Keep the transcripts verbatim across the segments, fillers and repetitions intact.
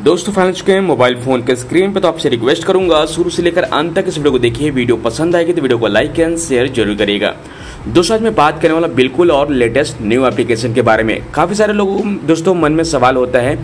दोस्तों फाइनल चुके हैं मोबाइल फोन के स्क्रीन पे, तो आपसे रिक्वेस्ट करूंगा शुरू से लेकर अंत तक इस वीडियो को देखिए। वीडियो पसंद आएगी तो वीडियो को लाइक एंड शेयर जरूर करिएगा। दोस्तों आज मैं बात करने वाला बिल्कुल और लेटेस्ट न्यू एप्लीकेशन के बारे में। काफ़ी सारे लोगों दोस्तों मन में सवाल होता है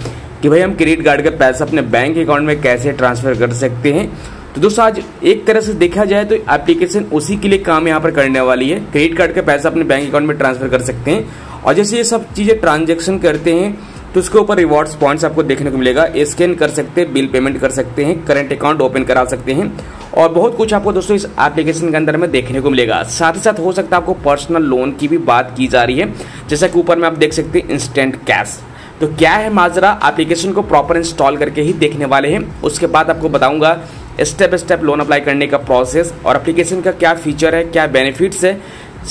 कि भाई हम क्रेडिट कार्ड का पैसा अपने बैंक अकाउंट में कैसे ट्रांसफ़र कर सकते हैं। तो दोस्तों आज एक तरह से देखा जाए तो एप्लीकेशन उसी के लिए काम यहाँ पर करने वाली है। क्रेडिट कार्ड का पैसा अपने बैंक अकाउंट में ट्रांसफर कर सकते हैं और जैसे ये सब चीज़ें ट्रांजेक्शन करते हैं तो उसके ऊपर रिवॉर्ड्स पॉइंट्स आपको देखने को मिलेगा। स्कैन कर सकते हैं, बिल पेमेंट कर सकते हैं, करंट अकाउंट ओपन करा सकते हैं और बहुत कुछ आपको दोस्तों इस एप्लीकेशन के अंदर में देखने को मिलेगा। साथ ही साथ हो सकता है आपको पर्सनल लोन की भी बात की जा रही है, जैसा कि ऊपर में आप देख सकते हैं इंस्टेंट कैश। तो क्या है माजरा, एप्लीकेशन को प्रॉपर इंस्टॉल करके ही देखने वाले हैं। उसके बाद आपको बताऊंगा स्टेप स्टेप लोन अप्लाई करने का प्रोसेस और एप्लीकेशन का क्या फीचर है, क्या बेनिफिट्स है,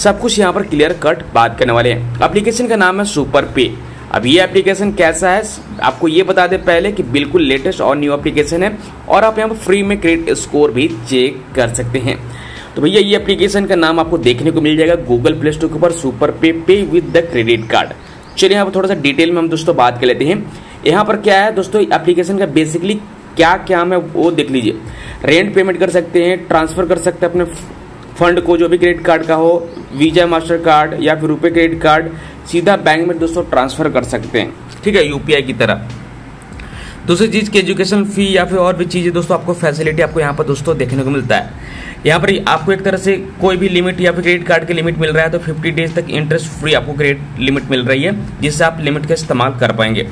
सब कुछ यहाँ पर क्लियर कट बात करने वाले हैं। एप्लीकेशन का नाम है सुपर पे। अब ये एप्लीकेशन कैसा है आपको ये बता दें पहले कि बिल्कुल लेटेस्ट और न्यू एप्लीकेशन है और आप यहाँ पर फ्री में क्रेडिट स्कोर भी चेक कर सकते हैं। तो भैया ये एप्लीकेशन का नाम आपको देखने को मिल जाएगा गूगल प्ले स्टोर के ऊपर, सुपर पे पे विद द क्रेडिट कार्ड। चलिए यहाँ पर थोड़ा सा डिटेल में हम दोस्तों बात कर लेते हैं। यहाँ पर क्या है दोस्तों एप्लीकेशन का बेसिकली क्या क्या है वो देख लीजिए। रेंट पेमेंट कर सकते हैं, ट्रांसफ़र कर सकते हैं अपने फंड को जो भी क्रेडिट कार्ड का हो, वीज़ा मास्टर कार्ड या फिर रुपए क्रेडिट कार्ड सीधा बैंक में दोस्तों ट्रांसफ़र कर सकते हैं, ठीक है, यूपीआई की तरह। दूसरी चीज़ की एजुकेशन फ़ी या फिर और भी चीज़ें दोस्तों आपको फैसिलिटी आपको यहाँ पर दोस्तों देखने को मिलता है। यहाँ पर आपको एक तरह से कोई भी लिमिट या फिर क्रेडिट कार्ड की लिमिट मिल रहा है तो पचास डेज तक इंटरेस्ट फ्री आपको क्रेडिट लिमिट मिल रही है, जिससे आप लिमिट का इस्तेमाल कर पाएंगे।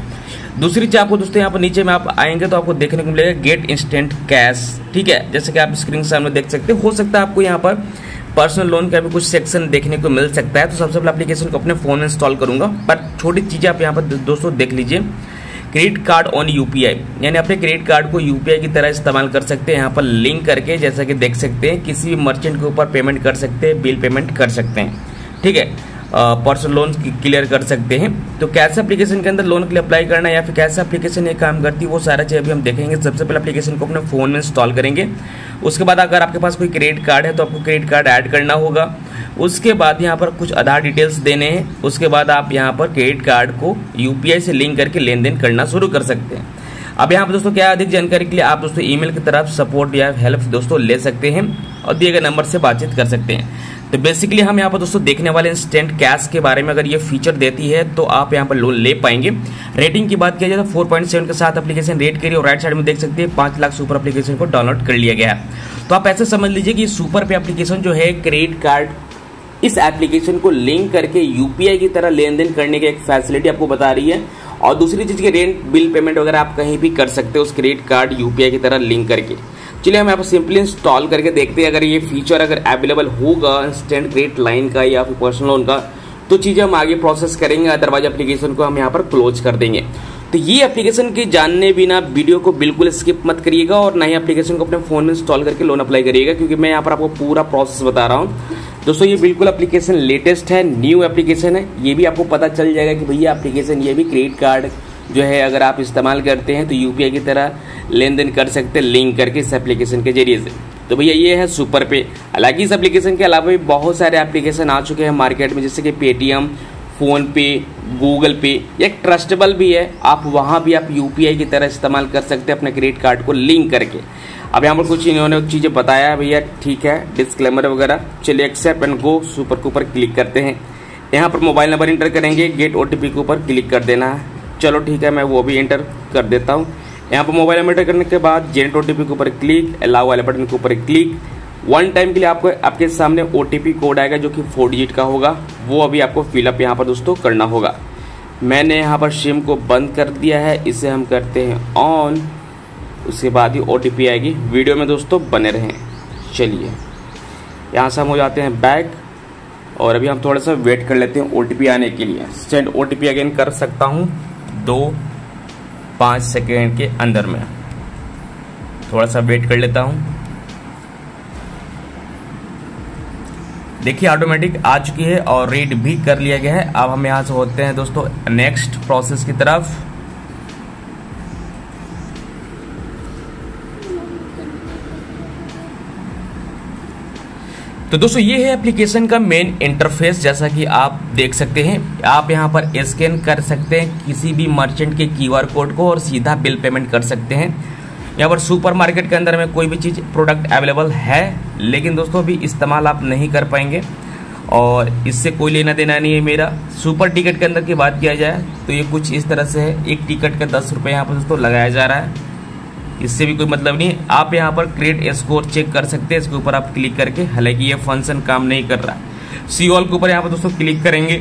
दूसरी चीज़ आपको दोस्तों यहाँ पर नीचे में आप आएंगे तो आपको देखने को मिलेगा गेट इंस्टेंट कैश, ठीक है, जैसे कि आप स्क्रीन सामने देख सकते हो। हो सकता है आपको यहाँ पर पर्सनल लोन का भी कुछ सेक्शन देखने को मिल सकता है। तो सबसे पहले एप्लीकेशन को अपने फ़ोन में इंस्टॉल करूँगा, पर छोटी चीज़ें आप यहाँ पर दोस्तों देख लीजिए। क्रेडिट कार्ड ऑन यूपीआई, यानी अपने क्रेडिट कार्ड को यूपीआई की तरह इस्तेमाल कर सकते हैं यहाँ पर लिंक करके, जैसा कि देख सकते हैं किसी भी मर्चेंट के ऊपर पेमेंट कर सकते हैं, बिल पेमेंट कर सकते हैं, ठीक है, पर्सनल लोन क्लियर कर सकते हैं। तो कैसे एप्लीकेशन के अंदर लोन के लिए अप्लाई करना है या फिर कैसे एप्लीकेशन ये काम करती है वो सारा चीज़ अभी हम देखेंगे। सबसे पहले एप्लीकेशन को अपने फ़ोन में इंस्टॉल करेंगे, उसके बाद अगर आपके पास कोई क्रेडिट कार्ड है तो आपको क्रेडिट कार्ड ऐड करना होगा, उसके बाद यहाँ पर कुछ आधार डिटेल्स देने हैं, उसके बाद आप यहाँ पर क्रेडिट कार्ड को यूपीआई से लिंक करके लेन देन करना शुरू कर सकते हैं। अब यहाँ पर दोस्तों क्या अधिक जानकारी के लिए आप दोस्तों ईमेल की तरफ सपोर्ट या हेल्प दोस्तों ले सकते हैं और दिए गए नंबर से बातचीत कर सकते हैं। तो बेसिकली हम यहाँ पर दोस्तों देखने वाले इंस्टेंट कैश के बारे में, अगर ये फीचर देती है तो आप यहाँ पर लोन ले पाएंगे। रेटिंग की बात किया जाए तो फोर पॉइंट सेवन के साथ एप्लीकेशन रेट करिए और राइट साइड में देख सकते हैं पाँच लाख सुपर एप्लीकेशन को डाउनलोड कर लिया गया है। तो आप ऐसे समझ लीजिए कि सुपर पे एप्लीकेशन जो है क्रेडिट कार्ड इस एप्लीकेशन को लिंक करके यूपीआई की तरह लेन देन करने की एक फैसिलिटी आपको बता रही है और दूसरी चीज़ की रेंट बिल पेमेंट वगैरह आप कहीं भी कर सकते हो उस क्रेडिट कार्ड यूपीआई की तरह लिंक करके। चलिए हम यहाँ पर सिंपली इंस्टॉल करके देखते हैं, अगर ये फीचर अगर अवेलेबल होगा इंस्टेंट क्रेडिट लाइन का या फिर पर्सनल लोन का तो चीज़ें हम आगे प्रोसेस करेंगे, अदरवाइज एप्लीकेशन को हम यहाँ पर क्लोज कर देंगे। तो ये एप्लीकेशन की जानने बिना वीडियो को बिल्कुल स्किप मत करिएगा और ना ही एप्लीकेशन को अपने फ़ोन में इंस्टॉल करके लोन अप्लाई करिएगा, क्योंकि मैं यहाँ पर आपको पूरा प्रोसेस बता रहा हूँ। दोस्तों ये बिल्कुल एप्लीकेशन लेटेस्ट है, न्यू एप्लीकेशन है। ये भी आपको पता चल जाएगा कि भैया एप्लीकेशन ये भी क्रेडिट कार्ड जो है अगर आप इस्तेमाल करते हैं तो यूपीआई की तरह लेन देन कर सकते हैं लिंक करके इस एप्लीकेशन के जरिए से। तो भैया ये है सुपर पे। हालांकि इस एप्लीकेशन के अलावा भी बहुत सारे एप्लीकेशन आ चुके हैं मार्केट में, जैसे कि पेटीएम, फ़ोन पे, गूगल पे, एक ट्रस्टेबल भी है, आप वहाँ भी आप यूपीआई की तरह इस्तेमाल कर सकते हैं अपने क्रेडिट कार्ड को लिंक करके। अब यहाँ पर कुछ इन्होंने चीज़ें बताया है भैया, ठीक है, डिस्क्लेमर वगैरह। चलिए एक्सेप्ट एंड गो सुपर के ऊपर क्लिक करते हैं। यहाँ पर मोबाइल नंबर इंटर करेंगे, गेट ओटीपी के ऊपर क्लिक कर देना है। चलो ठीक है, मैं वो भी इंटर कर देता हूँ। यहाँ पर मोबाइल नंबर इंटर करने के बाद जेनरेट ओटीपी के ऊपर क्लिक, अलाउ वाले बटन के ऊपर क्लिक। वन टाइम के लिए आपको आपके सामने ओटीपी कोड आएगा जो कि फोर डिजिट का होगा, वो अभी आपको फिलअप यहाँ पर दोस्तों करना होगा। मैंने यहाँ पर सिम को बंद कर दिया है, इसे हम करते हैं ऑन, उसके बाद ही ओटीपी आएगी। वीडियो में दोस्तों बने रहें। चलिए यहाँ से हम हो जाते हैं बैक और अभी हम थोड़ा सा वेट कर लेते हैं ओटीपी आने के लिए। सेंड ओटीपी अगेन कर सकता हूँ दो पाँच सेकेंड के अंदर में, थोड़ा सा वेट कर लेता हूँ। देखिए ऑटोमेटिक आ चुकी है और रीड भी कर लिया गया है। अब हम यहाँ से होते हैं दोस्तों नेक्स्ट प्रोसेस की तरफ। तो तो दोस्तों ये है एप्लीकेशन का मेन इंटरफेस। जैसा कि आप देख सकते हैं, आप यहाँ पर स्कैन कर सकते हैं किसी भी मर्चेंट के क्यूआर कोड को और सीधा बिल पेमेंट कर सकते हैं। यहाँ पर सुपरमार्केट के अंदर में कोई भी चीज़ प्रोडक्ट अवेलेबल है, लेकिन दोस्तों अभी इस्तेमाल आप नहीं कर पाएंगे और इससे कोई लेना देना नहीं है मेरा। सुपर टिकट के अंदर की बात किया जाए तो ये कुछ इस तरह से है, एक टिकट का दस रुपये यहाँ पर दोस्तों लगाया जा रहा है। इससे भी कोई मतलब नहीं है। आप यहाँ पर क्रेडिट स्कोर चेक कर सकते हैं, इसके ऊपर आप क्लिक करके, हालांकि ये फंक्शन काम नहीं कर रहा। सी ऑल के ऊपर यहाँ पर दोस्तों क्लिक करेंगे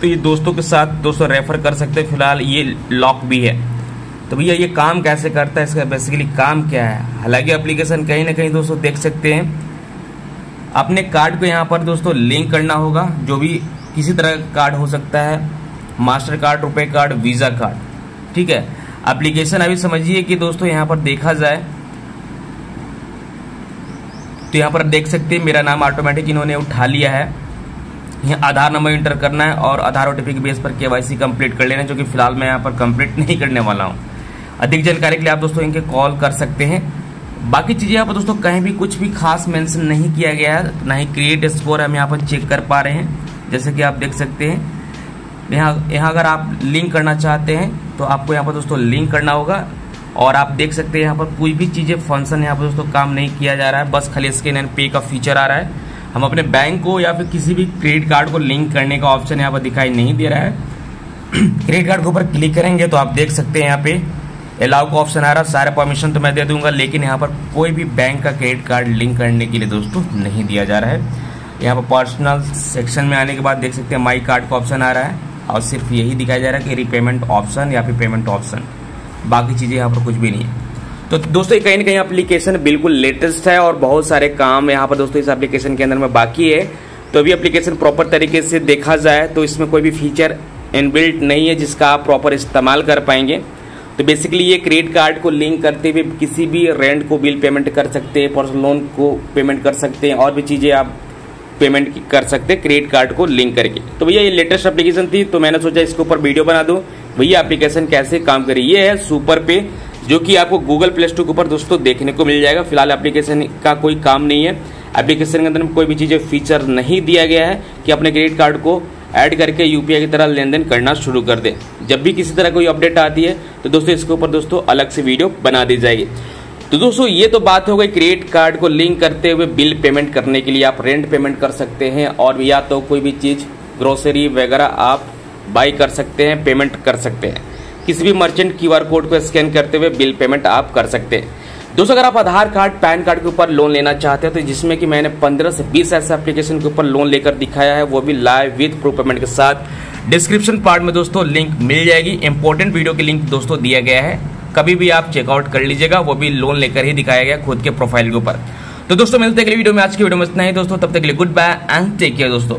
तो ये दोस्तों के साथ दोस्तों रेफर कर सकते हैं। फिलहाल ये लॉक भी है। तो भैया ये काम कैसे करता है, इसका बेसिकली काम क्या है? हालांकि एप्लीकेशन कहीं ना कहीं दोस्तों देख सकते हैं, अपने कार्ड को यहाँ पर दोस्तों लिंक करना होगा। जो भी किसी तरह का कार्ड हो सकता है, मास्टर कार्ड, रुपए कार्ड, वीज़ा कार्ड, ठीक है। एप्लीकेशन अभी समझिए कि दोस्तों यहाँ पर देखा जाए तो यहाँ पर देख सकते हैं मेरा नाम ऑटोमेटिक इन्होंने उठा लिया है। यहाँ आधार नंबर इंटर करना है और आधार ओटीपी के बेस पर केवाईसी कंप्लीट कर लेना है, जो कि फिलहाल मैं यहाँ पर कंप्लीट नहीं करने वाला हूँ। अधिक जानकारी के लिए आप दोस्तों इनके कॉल कर सकते हैं। बाकी चीज़ें यहाँ पर दोस्तों कहीं भी कुछ भी खास मेंशन नहीं किया गया है, ना ही क्रेडिट स्कोर हम यहाँ पर चेक कर पा रहे हैं। जैसे कि आप देख सकते हैं, यहाँ यहाँ अगर आप लिंक करना चाहते हैं तो आपको यहाँ पर दोस्तों लिंक करना होगा। और आप देख सकते हैं यहाँ पर कोई भी चीज़ें फंक्शन यहाँ पर दोस्तों काम नहीं किया जा रहा है, बस खाली स्कैन एंड पे का फीचर आ रहा है। हम अपने बैंक को या फिर किसी भी क्रेडिट कार्ड को लिंक करने का ऑप्शन यहाँ पर दिखाई नहीं दे रहा है। क्रेडिट कार्ड के ऊपर क्लिक करेंगे तो आप देख सकते हैं यहाँ पे अलाउ का ऑप्शन आ रहा है। सारे परमिशन तो मैं दे दूंगा, लेकिन यहाँ पर कोई भी बैंक का क्रेडिट कार्ड लिंक करने के लिए दोस्तों नहीं दिया जा रहा है। यहाँ पर पर्सनल सेक्शन में आने के बाद देख सकते हैं माई कार्ड का ऑप्शन आ रहा है और सिर्फ यही दिखाया जा रहा है कि रीपेमेंट ऑप्शन या फिर पेमेंट ऑप्शन, बाकी चीज़ें यहाँ पर कुछ भी नहीं है। तो दोस्तों कहीं ना कहीं एप्लीकेशन बिल्कुल लेटेस्ट है और बहुत सारे काम यहाँ पर दोस्तों इस एप्लीकेशन के अंदर में बाकी है। तो अभी एप्लीकेशन प्रॉपर तरीके से देखा जाए तो इसमें कोई भी फीचर इनबिल्ट नहीं है जिसका आप प्रॉपर इस्तेमाल कर पाएंगे। तो बेसिकली ये क्रेडिट कार्ड को लिंक करते हुए किसी भी रेंट को बिल पेमेंट कर सकते हैं, पर्सनल लोन को पेमेंट कर सकते हैं और भी चीज़ें आप पेमेंट कर सकते हैं क्रेडिट कार्ड को लिंक करके। तो भैया ये लेटेस्ट एप्लीकेशन थी, तो मैंने सोचा इसके ऊपर वीडियो बना दूं। भैया एप्लीकेशन कैसे काम करे, ये है सुपर पे, जो कि आपको गूगल प्ले स्टोर के ऊपर दोस्तों देखने को मिल जाएगा। फिलहाल एप्लीकेशन का कोई काम नहीं है। एप्लीकेशन के अंदर कोई भी चीज़ें फीचर नहीं दिया गया है कि अपने क्रेडिट कार्ड को ऐड करके यूपीआई की तरह लेन देन करना शुरू कर दे। जब भी किसी तरह कोई अपडेट आती है तो दोस्तों इसके ऊपर दोस्तों अलग से वीडियो बना दी जाएगी। तो दोस्तों ये तो बात हो गई क्रेडिट कार्ड को लिंक करते हुए बिल पेमेंट करने के लिए आप रेंट पेमेंट कर सकते हैं और या तो कोई भी चीज़ ग्रोसरी वगैरह आप बाई कर सकते हैं, पेमेंट कर सकते हैं। किसी भी मर्चेंट क्यू आर कोड को स्कैन करते हुए बिल पेमेंट आप कर सकते हैं। दोस्तों अगर आप आधार कार्ड, पैन कार्ड के ऊपर लोन लेना चाहते हो तो जिसमें कि मैंने पंद्रह से बीस ऐसे एप्लीकेशन के ऊपर लोन लेकर दिखाया है, वो भी लाइव विद प्रूफ पेमेंट के साथ, डिस्क्रिप्शन पार्ट में दोस्तों लिंक मिल जाएगी। इंपॉर्टेंट वीडियो की लिंक दोस्तों दिया गया है, कभी भी आप चेकआउट कर लीजिएगा। वो भी लोन लेकर ही दिखाया गया खुद के प्रोफाइल के ऊपर। तो दोस्तों मिलते हैं अगली वीडियो में। आज की वीडियो में इतना ही दोस्तों, तब तक के लिए good bye and take care दोस्तों।